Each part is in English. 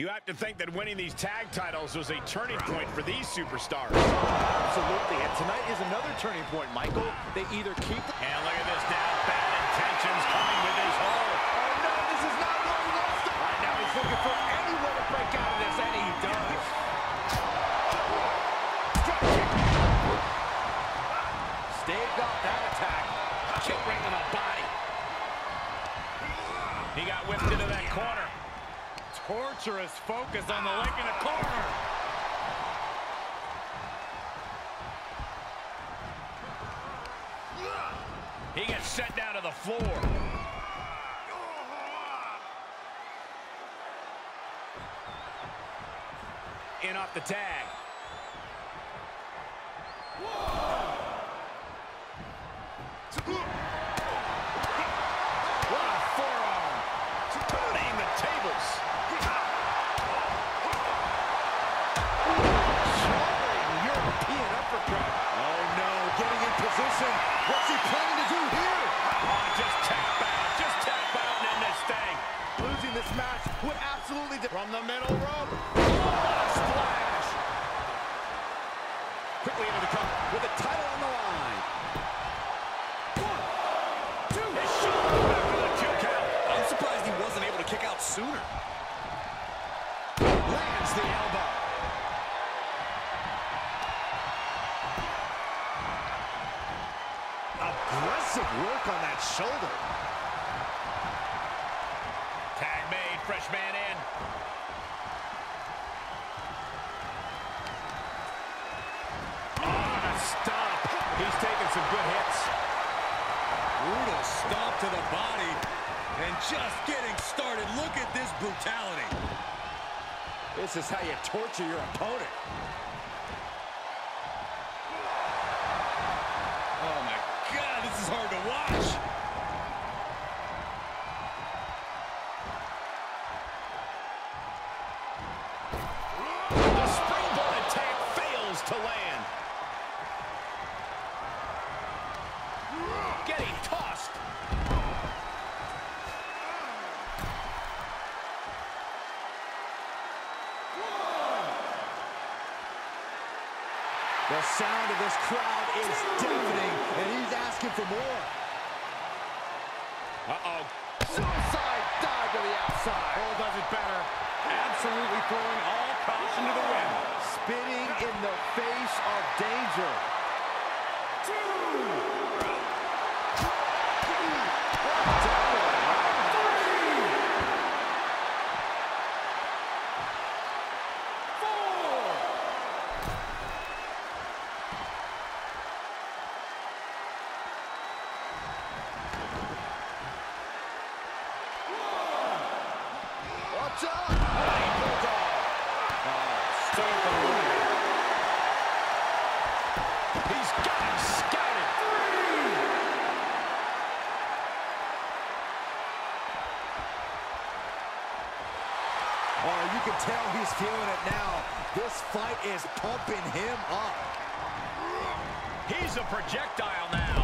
You have to think that winning these tag titles was a turning point for these superstars. Absolutely, and tonight is another turning point, Michael. They either keep... And look at this now, bad intentions coming with his hole. Oh, no, this is not what he wants to... Right now he's looking for any way to break out of this, and he does. Staved off that attack. Kick right to the body. He got whipped into that corner. Torturous focus on the leg in the corner. He gets sent down to the floor. In off the tag. What a forearm. Turning the tables. Oh, no, getting in position. What's he planning to do here? Oh, just tap out and end this thing. Losing this match would absolutely... From the middle rope. Oh, splash. Quickly into the cover with the title on the line. 1, 2. His shoulder back with a kick out. I'm surprised he wasn't able to kick out sooner. Lands the elbow. Aggressive work on that shoulder. Tag made, fresh man in. Oh, a stomp. He's taking some good hits. Brutal stomp to the body. And just getting started. Look at this brutality. This is how you torture your opponent. This is hard to watch. The springboard attack fails to land. Getting tossed. The sound of this crowd is deafening, and he's asking for more. Uh-oh. Suicide dive to the outside. Cole does it better. Absolutely throwing all caution to the wind. Spitting in the face of danger. 3. Oh, you can tell he's feeling it now. This fight is pumping him up. He's a projectile now.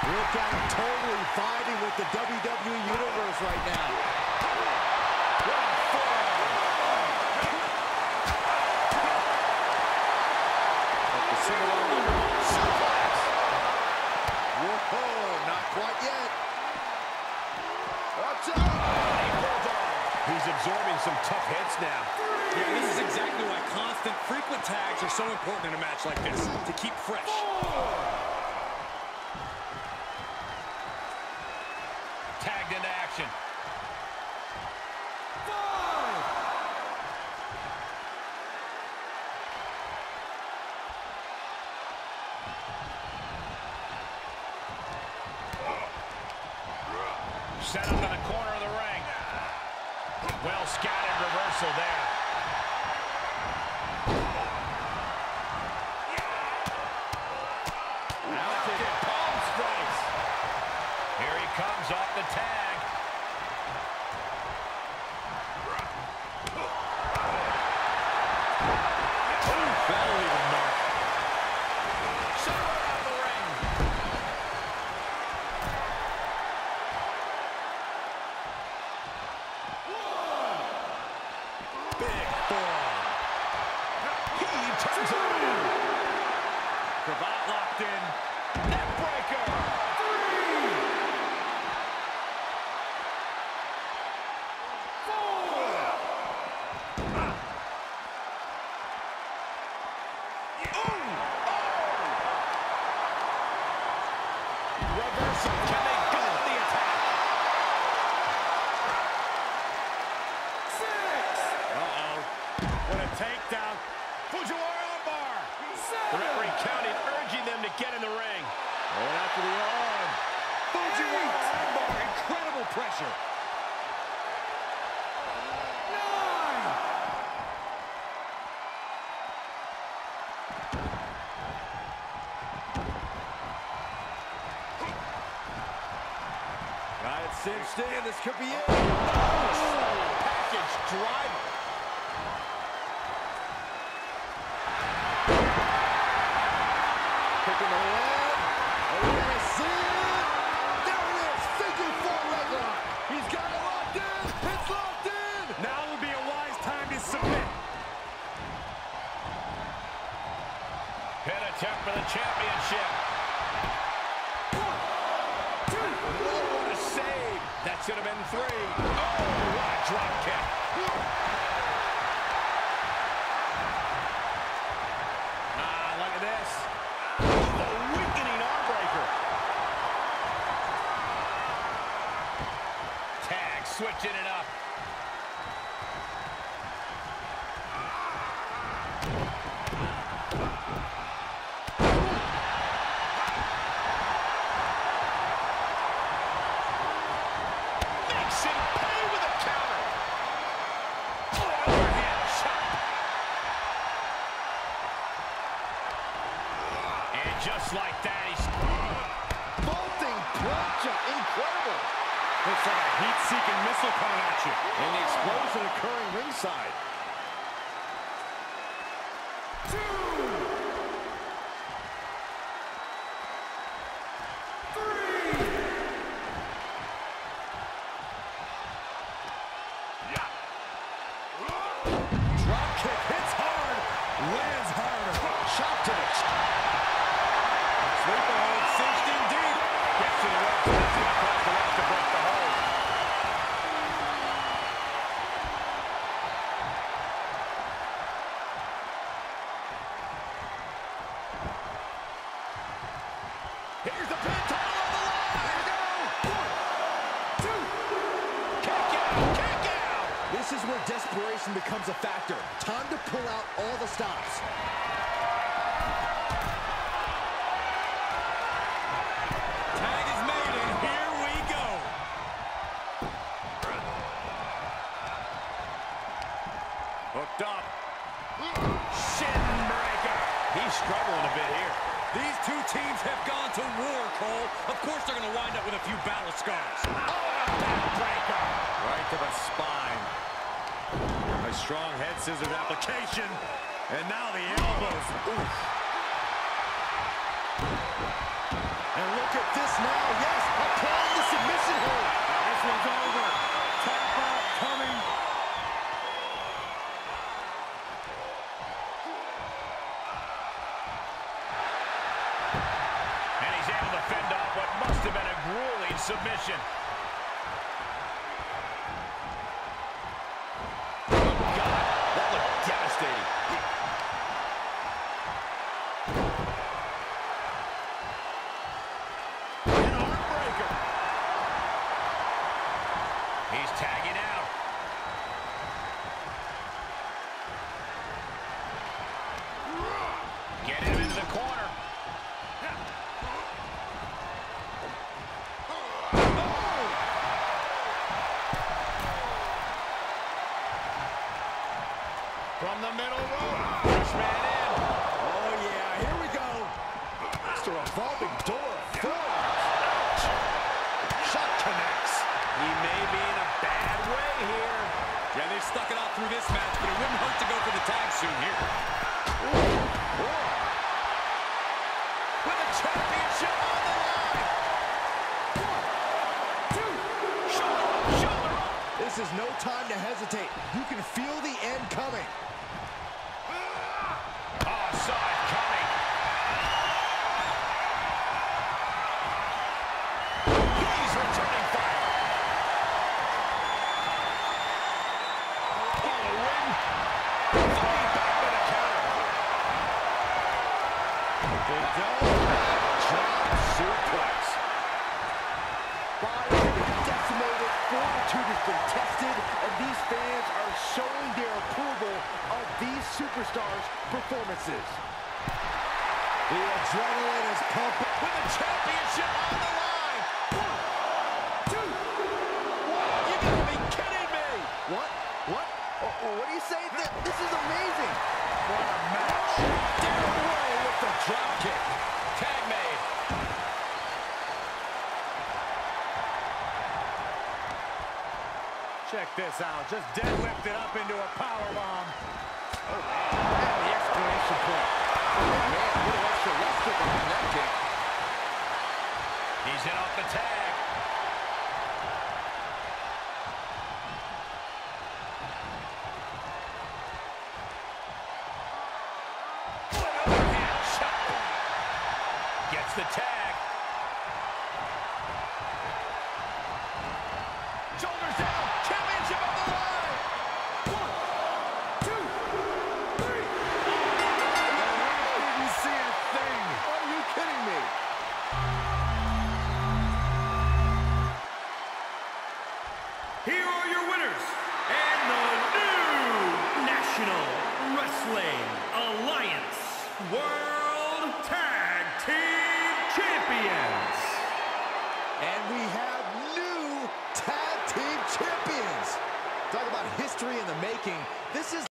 Look at him totally vibing with the WWE Universe right now. What a forearm. At the single-arm suplex. Whoa, not quite yet. Watch out. He's absorbing some tough hits now. Yeah, this is exactly why constant, frequent tags are so important in a match like this, to keep fresh. Tagged into action. 5. Set up in the corner of the ring. Well scattered reversal there. Comes off the tag. That'll even mark. Shot out of the Reversal. Can they go on the attack? 6. Uh-oh. What a takedown. Fujiwara armbar. 7. The referee counted, urging them to get in the ring. Going after the arm. Fujiwara armbar. Incredible pressure. 9. It's cinched in. This could be it. Package driver. Kicking the leg. That's it. There it is. Figure 4 leg lock. He's got it locked in. It's locked in. Now would be a wise time to submit. Pin attempt for the championship. That should have been 3. Oh, what a drop kick. Ah, look at this. The weakening arm breaker. Tag, switching it up. Just like that, he's bolting plancha, incredible. Looks like a heat-seeking missile coming at you. And the explosion occurring ringside. 2. 3. Yeah. Drop kick hits hard, lands hard. Shot to the here's the pin, title on the line. Here we go. 1, 2. Kick out, kick out. This is where desperation becomes a factor. Time to pull out all the stops. Tag is made, and here we go. Hooked up. Shin breaker. He's struggling a bit here. These two teams have gone to war, Cole. Of course they're going to wind up with a few battle scars. Oh, a backbreaker! Right to the spine. A strong head scissors application. And now the elbows. Oof. And look at this now. Yes, applying the submission hold. This one's over. Tap out coming. Fend off what must have been a grueling submission. Oh, God, that looked devastating. An arm breaker. He's tagging out. Get him into the corner. From the middle row, freshman in. Oh, yeah, here we go. It's a revolving door. Ouch. Shot connects. He may be in a bad way here. Yeah, they've stuck it out through this match, but it wouldn't hurt to go for the tag soon here. Ooh. Ooh. With a championship on the line. 1, 2. Shoulder up, shoulder up. This is no time to hesitate. You can feel the end coming. Contested, and these fans are showing their approval of these superstars' performances. The adrenaline is pumping with the championship on the line. 1, 2, 1. You gotta be kidding me! What? What? Uh-oh, what do you say? This is amazing. What a match! Down away with the drop kick. Tag made. Check this out. Just deadlifted up into a powerbomb. Oh, and the exclamation point. Oh, man, a little extra left hook on that kick. He's in off the tag. Another hand shot. Gets the tag. Shoulders down. Championship on the line. 1, 2, 3. I didn't see a thing. Are you kidding me? Here are your winners and the new National Wrestling Alliance World Tag Team Champions. And we have new Tag Team Champions. Talk about history in the making. This is